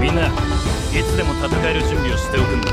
みんないつでも戦える準備をしておくんだ。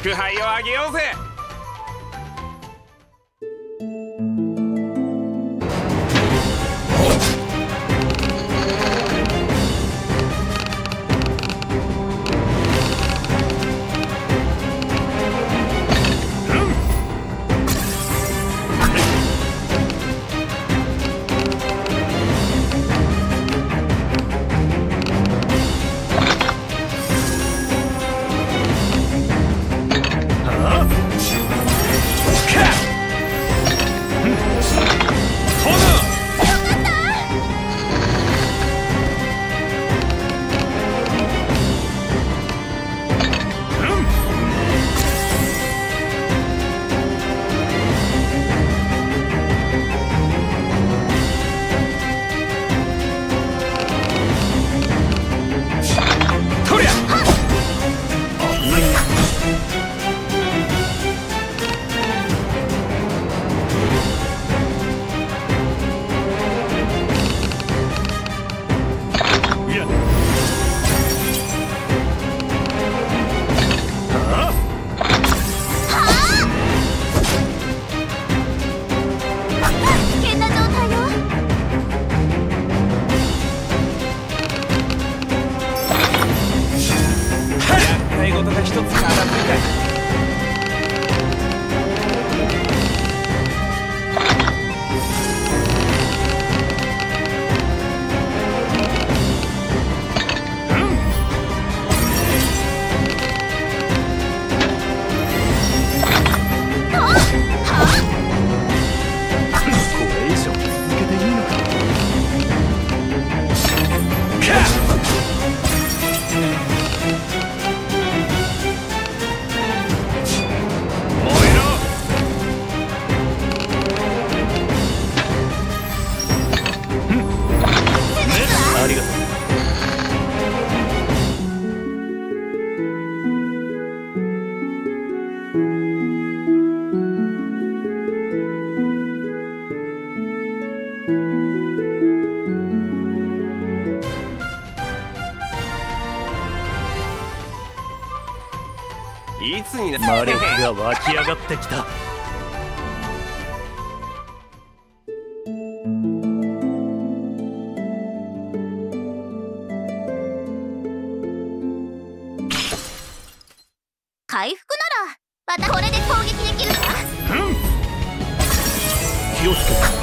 祝杯をあげようぜ。魔力が湧き上がってきた。回復ならまたこれで攻撃できるわ。うん、気をつけて。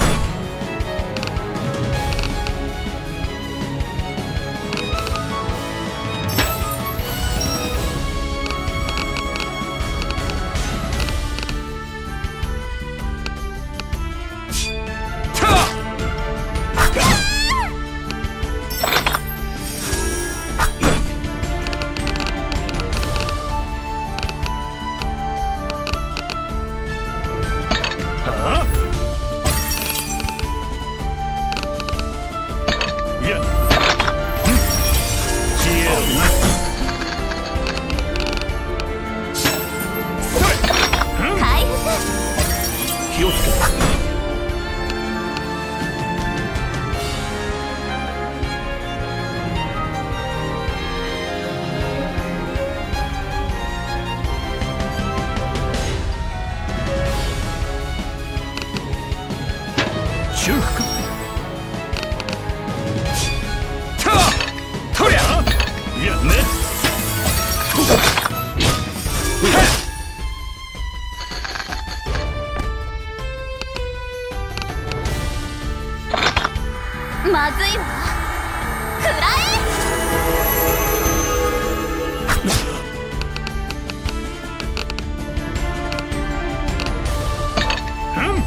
まずいわ。くらえ、うん、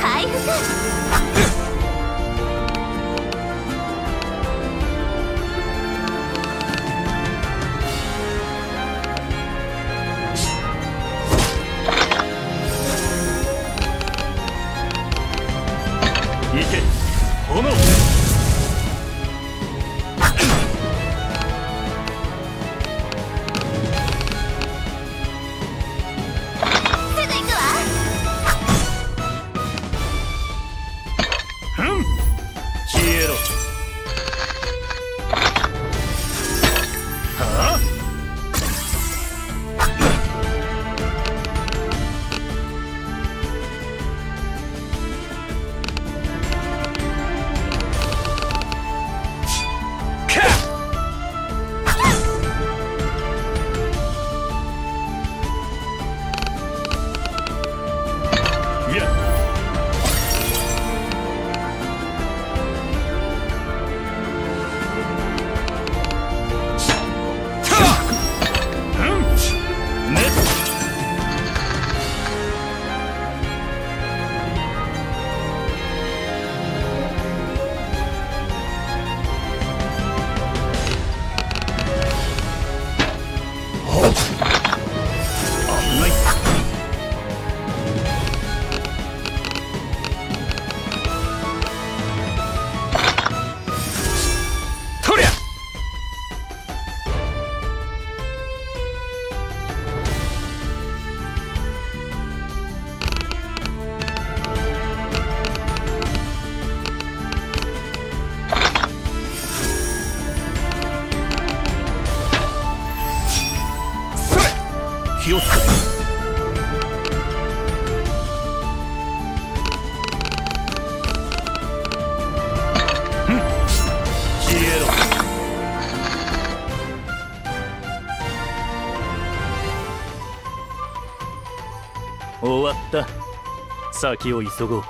回復。消えろ。はあ。よっ終わった。先を急ごう。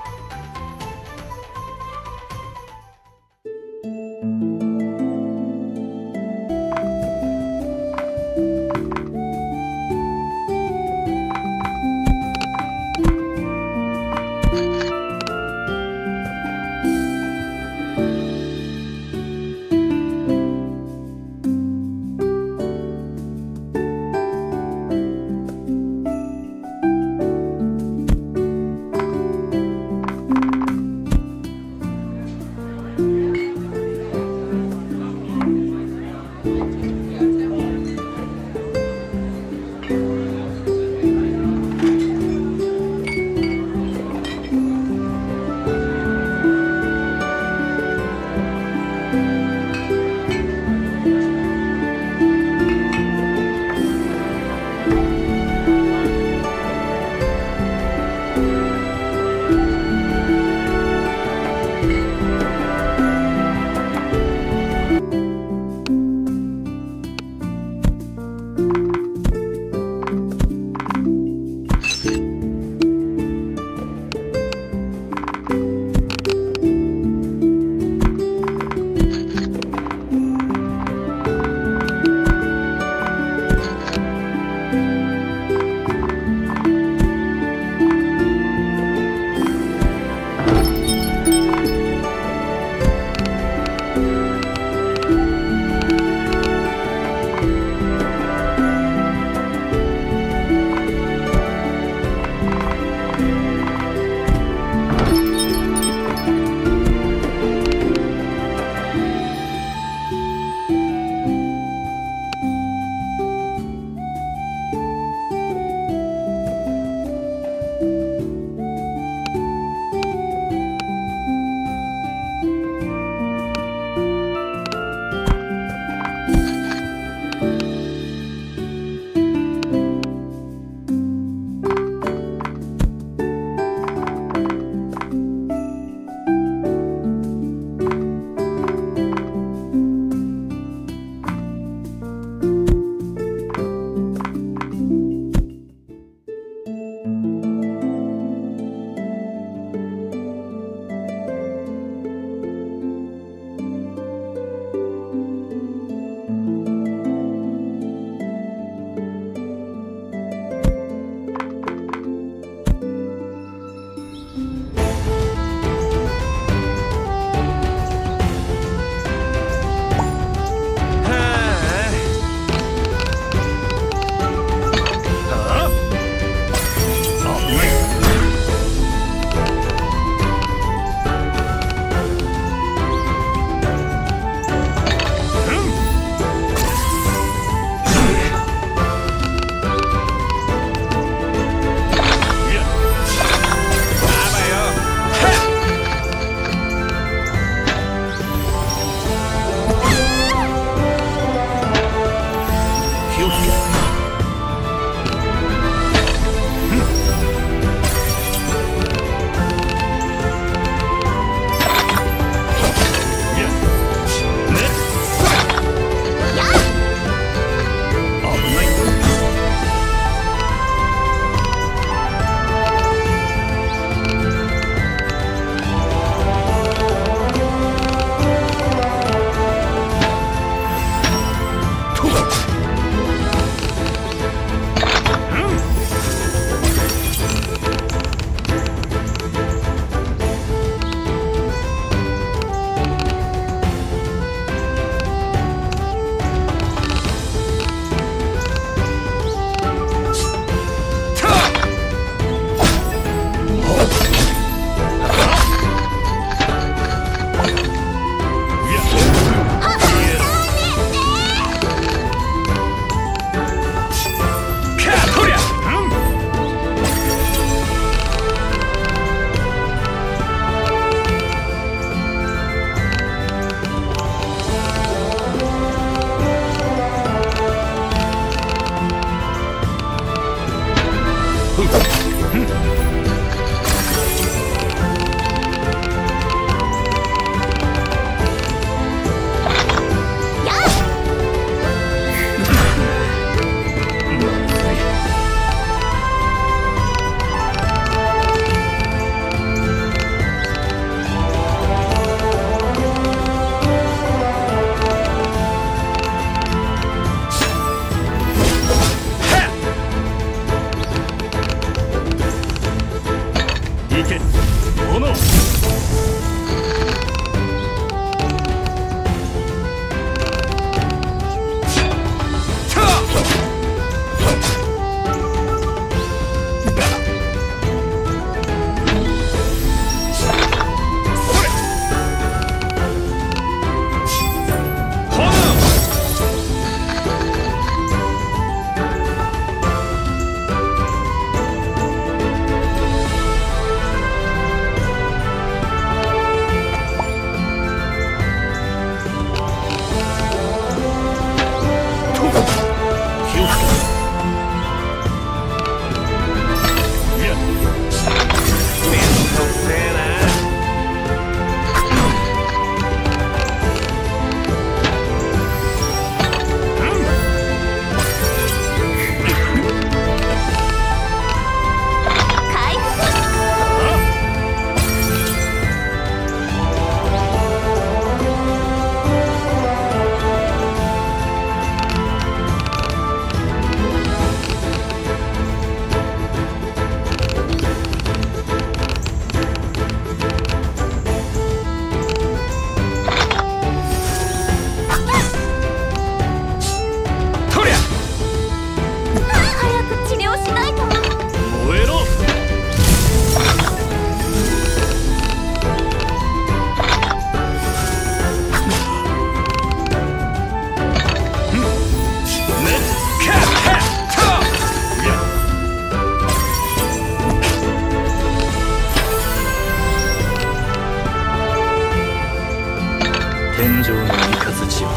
天上の雷を。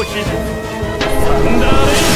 の日、サンダーレイン。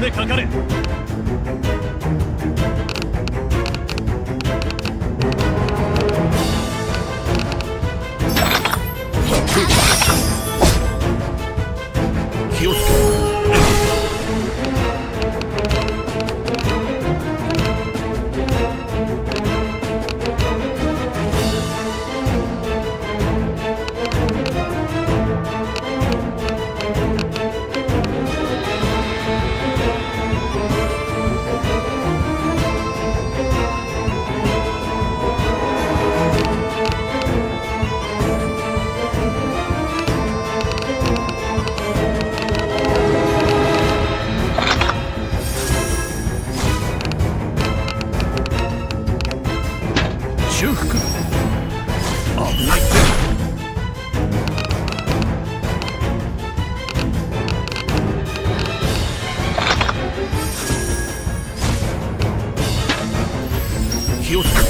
力でかかれ。気をつけろ。修復。危ないぜ。気をつけろ。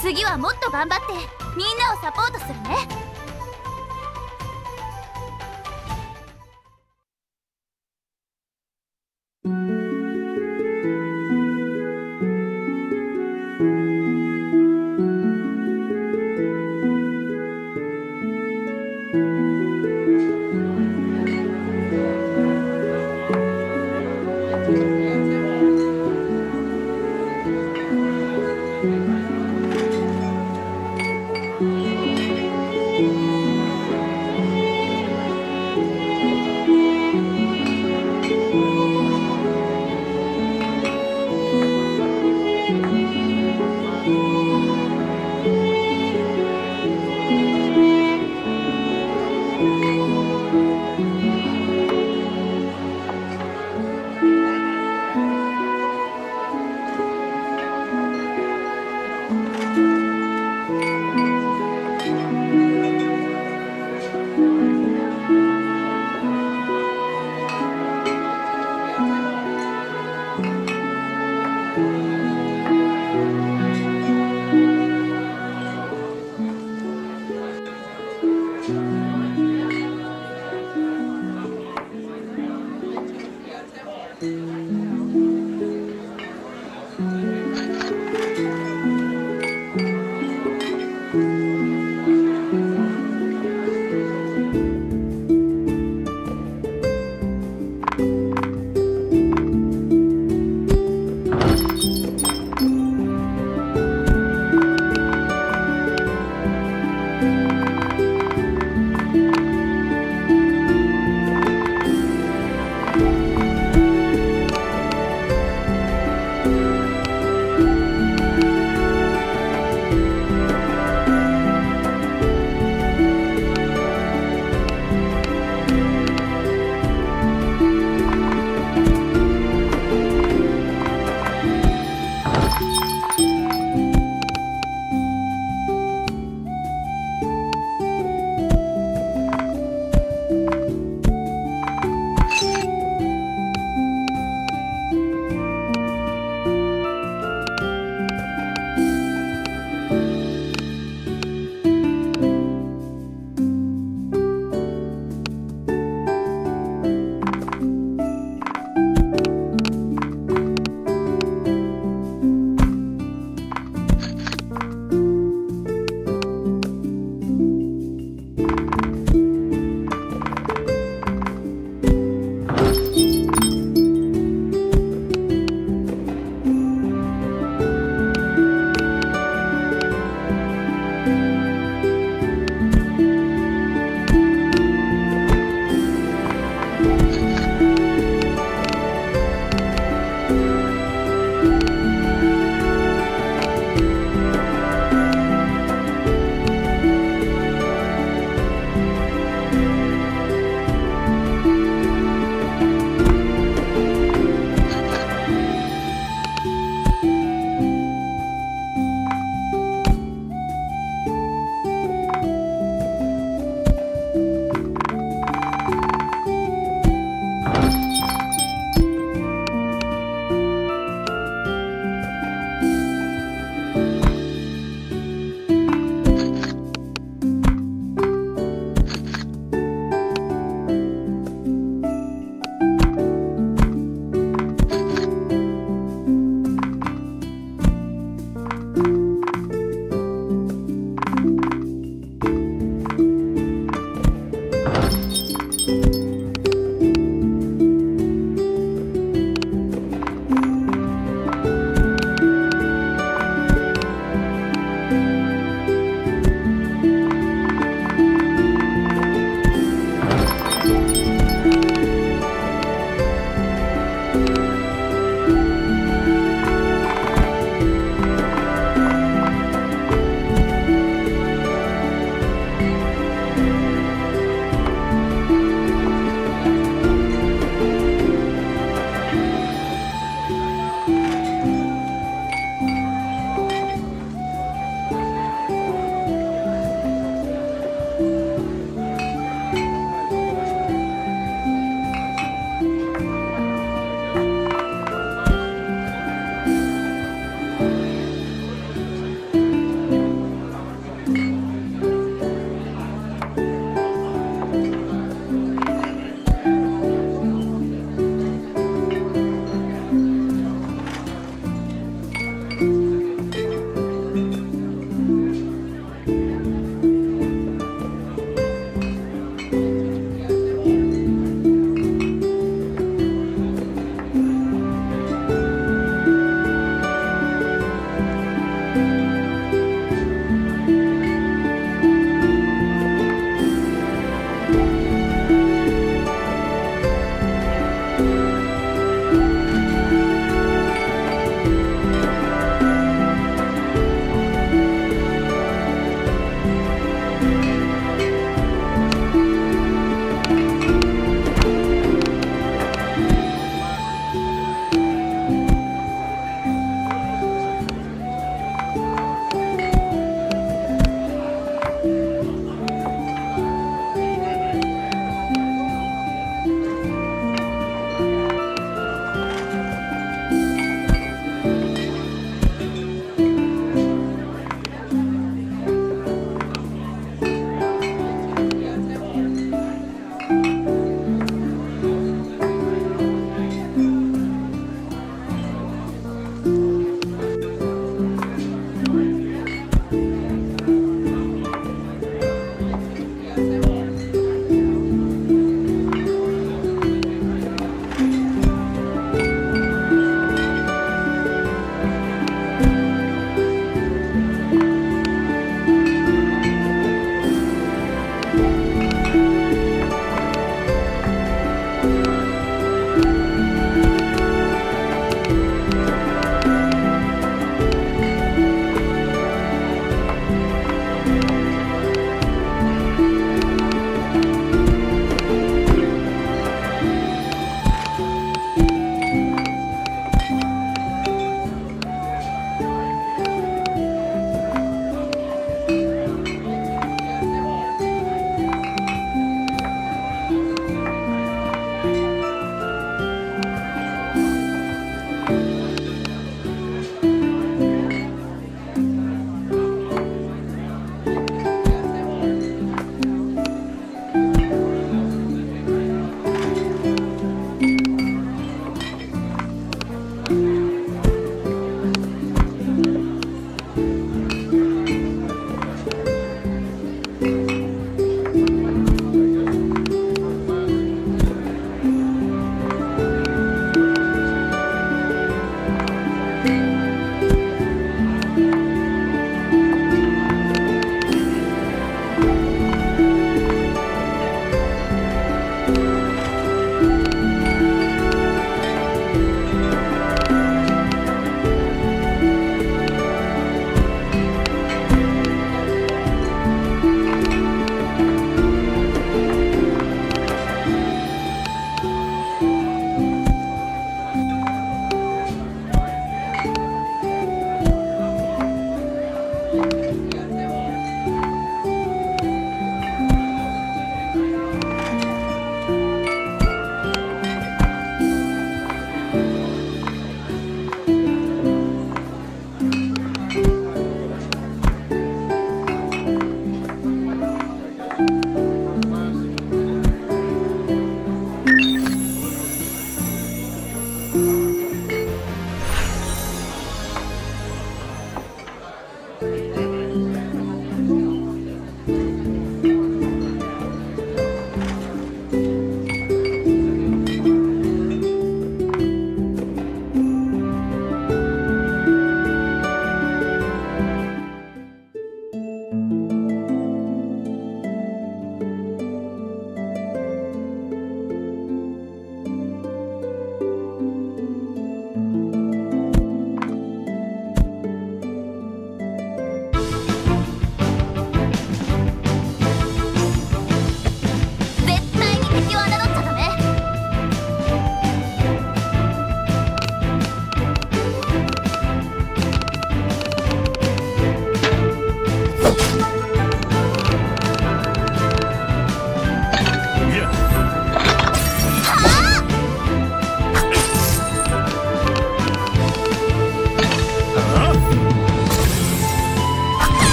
次はもっと頑張ってみんなをサポートするね。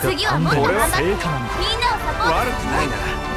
次はもっと頑張ってみんなをサポート。悪くないな。